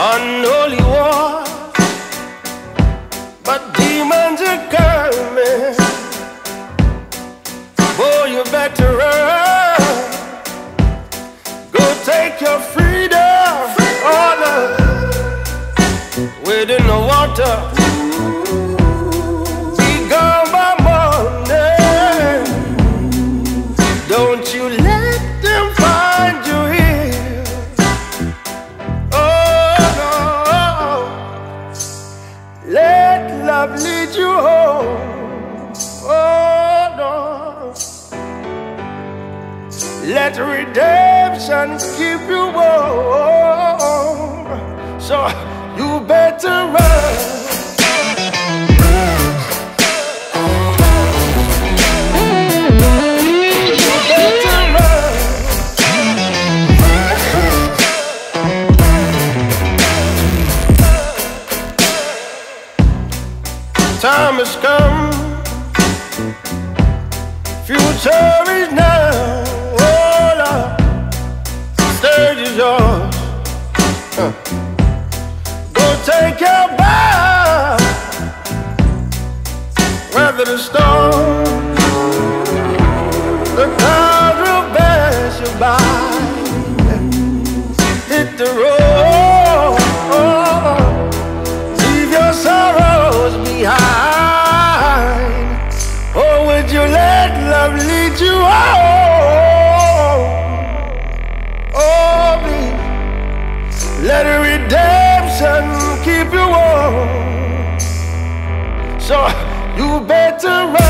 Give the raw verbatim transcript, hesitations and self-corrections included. unholy war, but demons are coming. Boy, you better run. Go take your freedom, honor, within the water. Be gone by morning. Don't you let them find you here. Oh no, let love lead you home. Oh no. Let redemption keep you warm. So you better run. You better run. Time has come. Future is now. Yours. Huh. Go take your bow. Weather the storm, the clouds will pass you by. Hit the road, leave your sorrows behind. Oh, would you let love lead you home? Let redemption keep you warm. So you better run.